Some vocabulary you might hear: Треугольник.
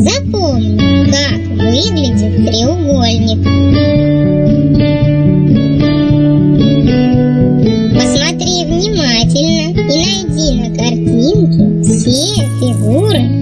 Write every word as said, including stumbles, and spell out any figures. Запомни, как выглядит треугольник. Посмотри внимательно и найди на картинке все фигуры.